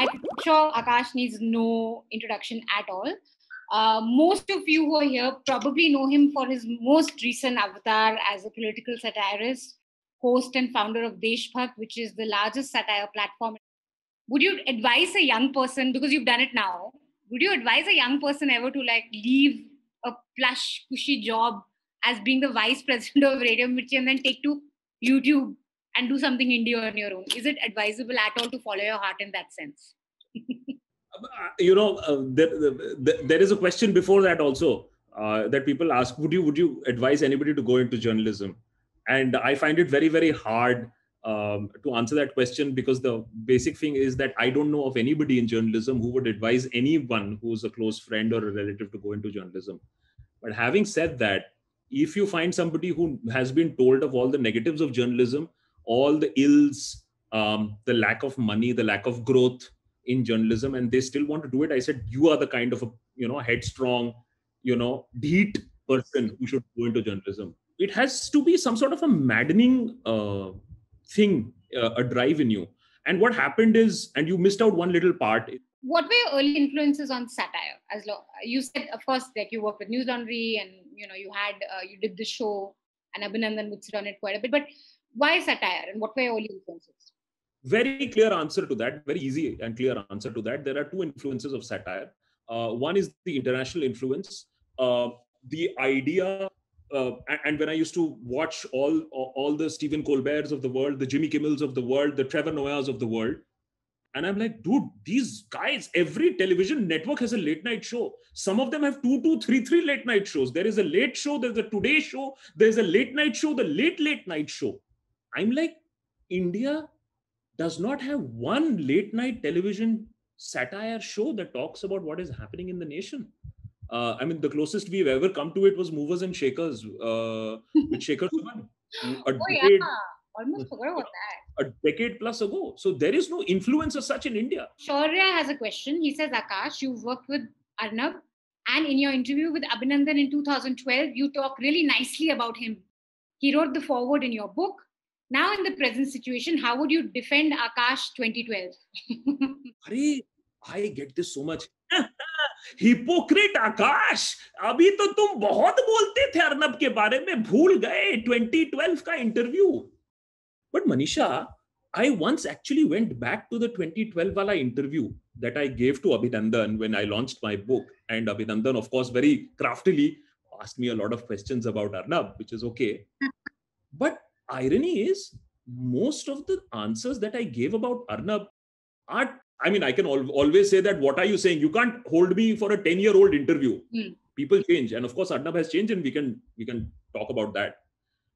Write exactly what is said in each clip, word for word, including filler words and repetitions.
I'm sure Akash needs no introduction at all. Uh, most of you who are here probably know him for his most recent avatar as a political satirist, host and founder of Deshbhakt, which is the largest satire platform. Would you advise a young person, because you've done it now, would you advise a young person ever to like leave a plush, cushy job as being the vice president of Radio Mirchi and then take to YouTube and do something indie on your own? Is it advisable at all to follow your heart in that sense? You know, uh, there, there, there is a question before that also uh, that people ask, would you, would you advise anybody to go into journalism? And I find it very, very hard um, to answer that question, because the basic thing is that I don't know of anybody in journalism who would advise anyone who's a close friend or a relative to go into journalism. But having said that, if you find somebody who has been told of all the negatives of journalism, all the ills, um, the lack of money, the lack of growth in journalism, and they still want to do it, I said, you are the kind of a, you know, headstrong, you know, deet person who should go into journalism. It has to be some sort of a maddening uh, thing, uh, a drive in you. And what happened is, and you missed out one little part. What were your early influences on satire? As long, you said, of course, that you worked with News Laundry, and you know, you had uh, you did the show, and Abhinandan would sit on it quite a bit. But why satire, and what were your early influences? Very clear answer to that. Very easy and clear answer to that. There are two influences of satire. Uh, one is the international influence. Uh, the idea, uh, and when I used to watch all all the Stephen Colberts of the world, the Jimmy Kimmels of the world, the Trevor Noahs of the world. And I'm like, dude, these guys, every television network has a late night show. Some of them have two, two, three, three late night shows. There is a late show, there's a Today show, there's a late night show, the late, late night show. I'm like, India does not have one late night television satire show that talks about what is happening in the nation. Uh, I mean, the closest we've ever come to it was Movers and Shakers uh, with Shekhar Suman. Oh, yeah. Almost forgot about that. A decade plus ago. So there is no influence of such in India. Shourya has a question. He says, Akash, you've worked with Arnab, and in your interview with Abhinandan in two thousand twelve, you talk really nicely about him. He wrote the foreword in your book. Now in the present situation, how would you defend Akash twenty twelve? Arey, I get this so much. Hypocrite Akash, abhi to tum bahut bolte the Arnab ke baare mein, bhool gaye twenty twelve ka interview. But Manisha, I once actually went back to the twenty twelve wala interview that I gave to Abhinandan when I launched my book. And Abhinandan, of course, very craftily asked me a lot of questions about Arnab, which is okay. But irony is, most of the answers that I gave about Arnab are, I mean, I can al- always say that, what are you saying? You can't hold me for a ten-year-old interview. Mm. People change. And of course, Arnab has changed, and we can, we can talk about that.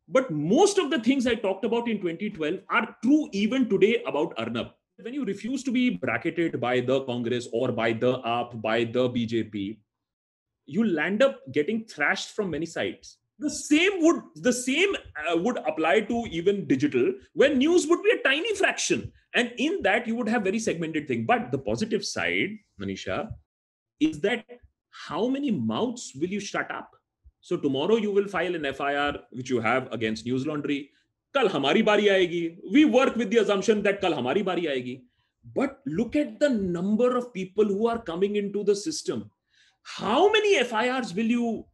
But most of the things I talked about in twenty twelve are true even today about Arnab. When you refuse to be bracketed by the Congress or by the A A P, by the B J P, you land up getting thrashed from many sides. The same would the same uh, would apply to even digital, when news would be a tiny fraction. And in that, you would have very segmented thing. But the positive side, Manisha, is that how many mouths will you shut up? So tomorrow you will file an F I R, which you have, against News Laundry. Kal hamari bari aayegi. We work with the assumption that kal hamari bari aayegi. But look at the number of people who are coming into the system. How many F I Rs will you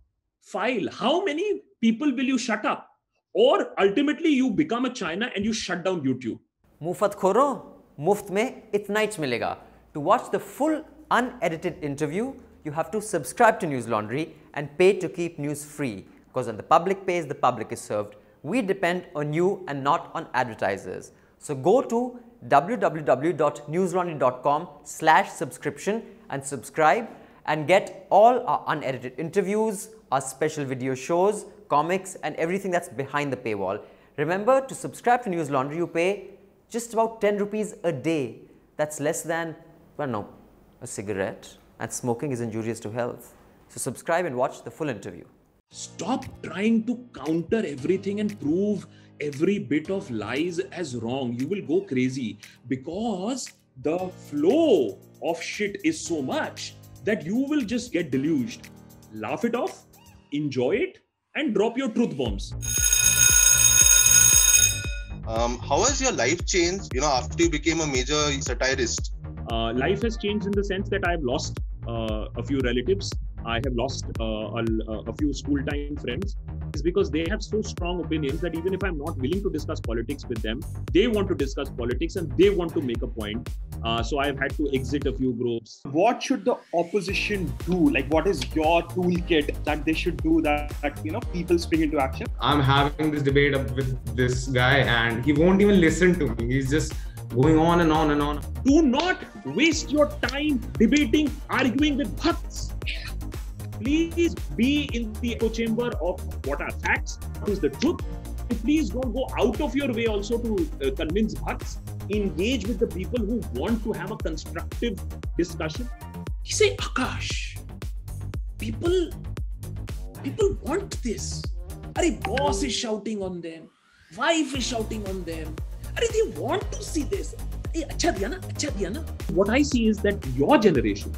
file? How many people will you shut up? Or ultimately you become a China and you shut down YouTube. Mufat khoro, muft mein itna ich milega. To watch the full unedited interview, you have to subscribe to News Laundry and pay to keep news free, because when the public pays, the public is served. We depend on you and not on advertisers. So go to w w w dot newslaundry dot com slash subscription and subscribe, and get all our unedited interviews, our special video shows, comics, and everything that's behind the paywall. Remember, to subscribe to News Laundry, you pay just about ten rupees a day. That's less than, well, no, a cigarette. And smoking is injurious to health. So subscribe and watch the full interview. Stop trying to counter everything and prove every bit of lies as wrong. You will go crazy, because the flow of shit is so much that you will just get deluged. Laugh it off, enjoy it, and drop your truth bombs. Um, how has your life changed, you know, after you became a major satirist? Uh, life has changed in the sense that I've lost uh, a few relatives. I have lost uh, a, a few school-time friends. It's because they have so strong opinions that even if I'm not willing to discuss politics with them, they want to discuss politics and they want to make a point. Uh, so I've had to exit a few groups. What should the opposition do? Like, what is your toolkit that they should do that, that you know, people spring into action? I'm having this debate up with this guy and he won't even listen to me. He's just going on and on and on. Do not waste your time debating, arguing with bhakts. Please be in the echo chamber of what are facts, what is the truth. And please don't go out of your way also to uh, convince bhakts. Engage with the people who want to have a constructive discussion. He said, Akash, people, people want this. Arey, boss is shouting on them. Wife is shouting on them. Arey, they want to see this. Arey, acha diya na, acha diya na. What I see is that your generation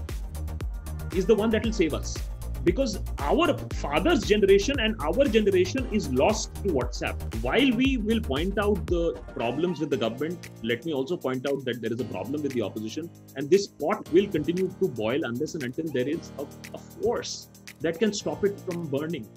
is the one that will save us. Because our father's generation and our generation is lost to WhatsApp. While we will point out the problems with the government, let me also point out that there is a problem with the opposition. And this pot will continue to boil unless and until there is a, a force that can stop it from burning.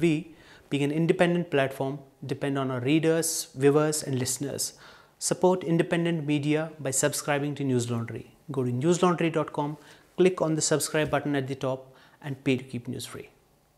We, being an independent platform, depend on our readers, viewers and listeners. Support independent media by subscribing to News Laundry. Go to news laundry dot com, click on the subscribe button at the top and pay to keep news free.